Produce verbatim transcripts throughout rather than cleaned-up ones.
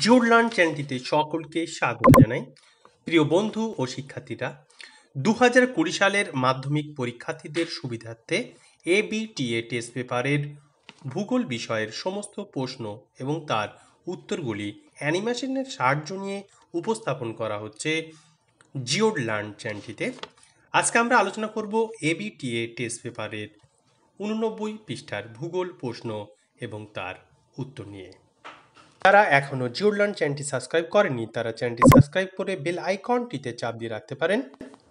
জিওইড learn চ্যানেলটিতে সকলকে স্বাগত জানাই। প্রিয় বন্ধু ও শিক্ষার্থীরা, দু হাজার কুড়ি সালের মাধ্যমিক পরীক্ষার্থীদের সুবিধার্থে এবিটিএ টেস্ট পেপারের ভূগোল বিষয়ের সমস্ত প্রশ্ন এবং তার উত্তরগুলি অ্যানিমেশনের সাহায্য নিয়ে উপস্থাপন করা হচ্ছে জিওইড লার্ন চ্যানেলটিতে। আজকে আমরা আলোচনা করব এবিটিএ টেস্ট পেপারের উননব্বই পৃষ্ঠার ভূগোল প্রশ্ন এবং তার উত্তর নিয়ে। যারা এখনও জিওইড লার্ন চ্যানেলটি সাবস্ক্রাইব করেনি তারা চ্যানেলটি সাবস্ক্রাইব করে বেল আইকনটিতে চাপ দিয়ে রাখতে পারেন।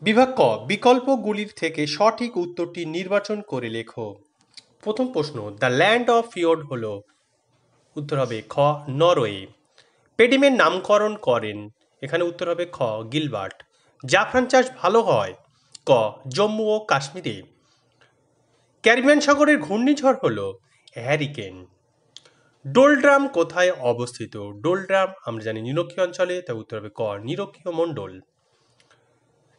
বিভাগ ক, বিকল্পগুলির থেকে সঠিক উত্তরটি নির্বাচন করে লেখো। প্রথম প্রশ্ন, দ্য ল্যান্ড অফ ফিওর্ড হল? উত্তর হবে খ, নরওয়ে। পেডিমের নামকরণ করেন? এখানে উত্তর হবে খ, গিলবার্ট। জাফরান চাষ ভালো হয়? ক, জম্মু ও কাশ্মীরে। ক্যারিবিয়ান সাগরের ঘূর্ণিঝড় হল? হ্যারিকেন। ডোলড্রাম কোথায় অবস্থিত? ডোলড্রাম আমরা জানি নিরক্ষীয় অঞ্চলে, তাই উত্তর হবে ক, নিরক্ষীয় মণ্ডল।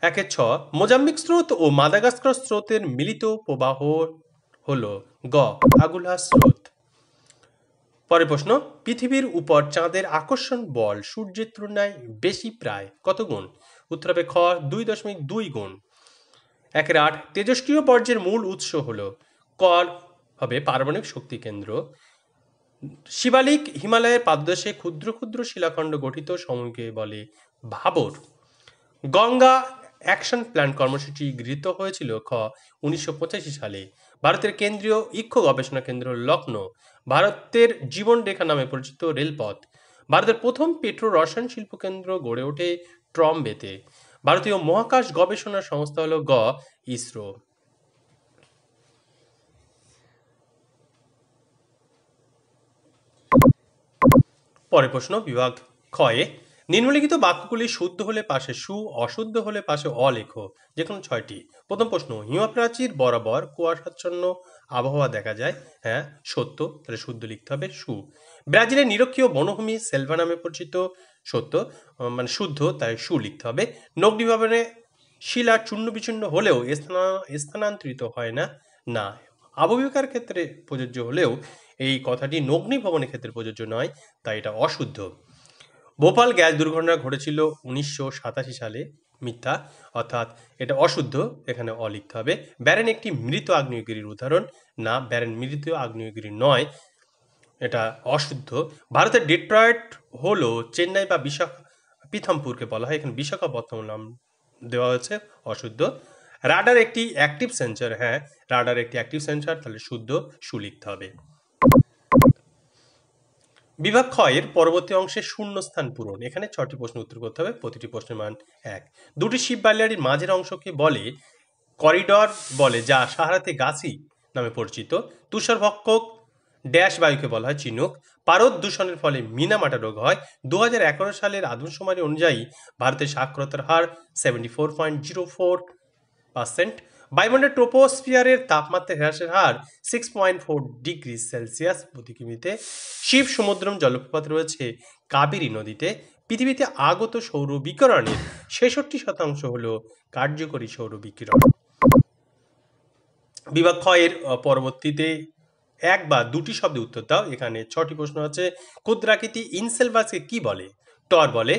একের ছ, মোজাম্বিক স্রোত ও মাদাগাস্কার স্রোতের মিলিত প্রবাহ হল? গ, আগুলা স্রোত। পরের প্রশ্ন, পৃথিবীর উপর চাঁদের আকর্ষণ বল সূর্যের তুলনায় বেশি প্রায় কত গুণ? উত্তর হবে খ, দুই দশমিক দুই গুণ। একের আট, তেজস্ক্রিয় বর্জ্যের মূল উৎস হল? ক হবে পারমাণবিক শক্তি কেন্দ্র। শিবালিক হিমালয়ের পাদদেশে ক্ষুদ্র ক্ষুদ্র শিলাখণ্ড গঠিত সময়কে বলে ভাবর। গঙ্গা অ্যাকশন প্ল্যান কর্মসূচি গৃহীত হয়েছিল? খ, উনিশশো পঁচাশি সালে। ভারতের কেন্দ্রীয় ইক্ষ গবেষণা কেন্দ্র লখনৌ। ভারতের জীবনরেখা নামে পরিচিত রেলপথ। ভারতের প্রথম পেট্রো রসায়ন শিল্প কেন্দ্র গড়ে ওঠে ট্রম্বেতে। ভারতীয় মহাকাশ গবেষণা সংস্থা হল? গ, ইসরো। পরের প্রশ্ন, বিভাগ খয়ে, নিম্নলিখিত বাক্যগুলি শুদ্ধ হলে পাশে সু, অশুদ্ধ হলে পাশে অ লেখো, যে কোনো ছয়টি। প্রথম প্রশ্ন, হিমপ্রাচীর বরাবর কুয়াশাচ্ছন্ন আবহাওয়া দেখা যায়? হ্যাঁ, সত্য, তাহলে শুদ্ধ লিখতে হবে সু। ব্রাজিলের নিরক্ষীয় বনভূমি সেলভা নামে পরিচিত? সত্য, মানে শুদ্ধ, তাই সু লিখতে হবে। নগ্নিভবনে শিলা চূর্ণ বিচূর্ণ হলেও স্থানান্তরিত হয় না? না, আবহবিকার ক্ষেত্রে প্রযোজ্য হলেও এই কথাটি নগ্নি ভবনের ক্ষেত্রে প্রযোজ্য নয়, তাই এটা অশুদ্ধ। ভোপাল গ্যাস দুর্ঘটনা ঘটেছিল উনিশশো সাতাশি সালে? মিথ্যা, অর্থাৎ এটা অশুদ্ধ, এখানে অ লিখতে হবে। ব্যারেন একটি মৃত আগ্নেয়গিরির উদাহরণ? না, ব্যারেন মৃত আগ্নেয়গিরি নয়, এটা অশুদ্ধ। ভারতের ডেট্রয়েট হলো চেন্নাই বা বিশাখাপত্তনমকে বলা হয়, এখানে বিশাখাপত্তনম নাম দেওয়া হয়েছে, অশুদ্ধ। রাডার একটি অ্যাক্টিভ সেন্সর? হ্যাঁ, রাডার একটি অ্যাক্টিভ সেন্সর, তাহলে শুদ্ধ সু লিখতে হবে। বিভাগ ক্ষয়ের পরবর্তী অংশে শূন্যস্থান পূরণ, এখানে ছয়টি প্রশ্ন উত্তর করতে হবে, প্রতিটি প্রশ্নের মান এক। দুটি শিপ বালিয়াড়ির মাঝের অংশকে বলে করিডর বলে, যা সাহারাতে গাছি নামে পরিচিত। তুষারভক্ষক ড্যাশ বায়ুকে বলা হয় চিনুক। পারদ দূষণের ফলে মিনামাটা রোগ হয়। দু হাজার এগারো সালের আদমশুমারি অনুযায়ী ভারতের সাক্ষরতার হার seventy four point zero four percent. বায়ুমণ্ডলের ট্রপোস্ফিয়ারের তাপমাত্রা হ্রাসের হার six point four degree Celsius প্রতি কিমিতে। শিব সমুদ্রম জলপ্রপাত রয়েছে কাবেরী নদীতে। পৃথিবীতে আগত সৌর বিকিরণের ছেষট্টি শতাংশ হল কার্যকরী সৌর বিকিরণ। বিভাগ ক্ষয়ের পরবর্তীতে এক বা দুটি শব্দে উত্তর দাও, এখানে ছটি প্রশ্ন আছে। ক্ষুদ্রাকৃতি ইনসেলভাসকে কি বলে? টর বলে।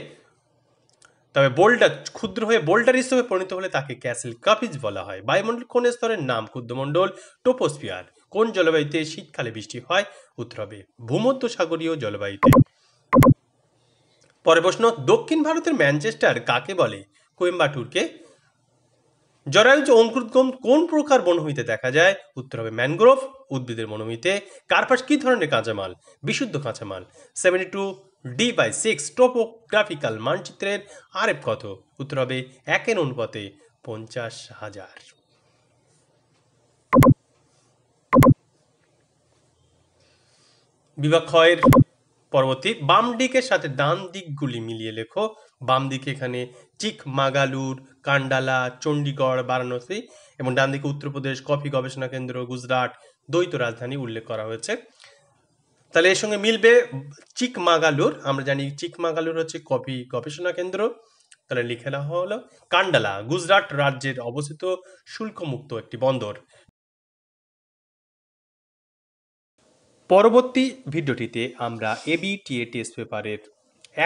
তবে বোল্ডার ক্ষুদ্র হয়ে বোল্ডার হিসেবে পরিণত হলে তাকে ক্যাসেল কাপিজ বলা হয়। বায়ুমণ্ডল কোন স্তরের নাম? ক্ষুদ্রমণ্ডল, ট্রপোস্ফিয়ার। কোন জলবায়ুতে শীতকালে বৃষ্টি হয়? উত্তর হবে ভূমধ্যসাগরীয় জলবায়ুতে। পরের প্রশ্ন, দক্ষিণ ভারতের ম্যানচেস্টার কাকে বলে? কোয়েম্বাটুরকে। জরায়ুজ অঙ্কুরোদ্গম কোন প্রকার বনভূমিতে দেখা যায়? উত্তর হবে ম্যানগ্রোভ উদ্ভিদের বনভূমিতে। কার্পাস কি ধরনের কাঁচামাল? বিশুদ্ধ কাঁচামাল। Seventy two D by six topographical মানচিত্রের আর এফ কত? উত্তর হবে একের অনুপাতে পঞ্চাশ হাজার। বিভাগ ক্ষয়ের পরবর্তী, বাম দিকের সাথে ডান দিকগুলি মিলিয়ে লেখো। বাম দিকে এখানে চিকমাগালুর, কান্ডালা, চণ্ডীগড়, বারাণসী এবং ডান দিকে উত্তরপ্রদেশ, কফি গবেষণা কেন্দ্র, গুজরাট দ্বৈত রাজধানী উল্লেখ করা হয়েছে। তাহলে এর সঙ্গে মিলবে চিকমাগালুর, আমরা জানি চিকমাগালুর হচ্ছে কফি গবেষণা কেন্দ্র, তাহলে লিখে নেওয়া হলো। কান্ডালা গুজরাট রাজ্যের অবস্থিত শুল্কমুক্ত একটি বন্দর। পরবর্তী ভিডিওটিতে আমরা এবিটিএ টেস্ট পেপারের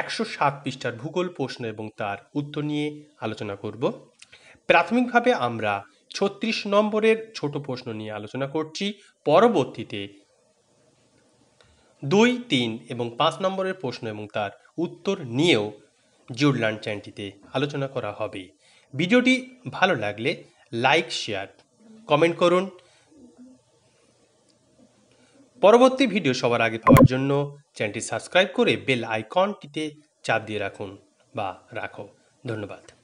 একশো সাত পৃষ্ঠার ভূগোল প্রশ্ন এবং তার উত্তর নিয়ে আলোচনা করব। প্রাথমিকভাবে আমরা ছত্রিশ নম্বরের ছোট প্রশ্ন নিয়ে আলোচনা করছি। পরবর্তীতে দুই, তিন এবং পাঁচ নম্বরের প্রশ্ন এবং তার উত্তর নিয়েও জিওইড লার্ন চ্যানেলটিতে আলোচনা করা হবে। ভিডিওটি ভালো লাগলে লাইক, শেয়ার, কমেন্ট করুন। পরবর্তী ভিডিও সবার আগে পাওয়ার জন্য চ্যানেলটি সাবস্ক্রাইব করে বেল আইকনটিতে চাপ দিয়ে রাখুন বা রাখো। ধন্যবাদ।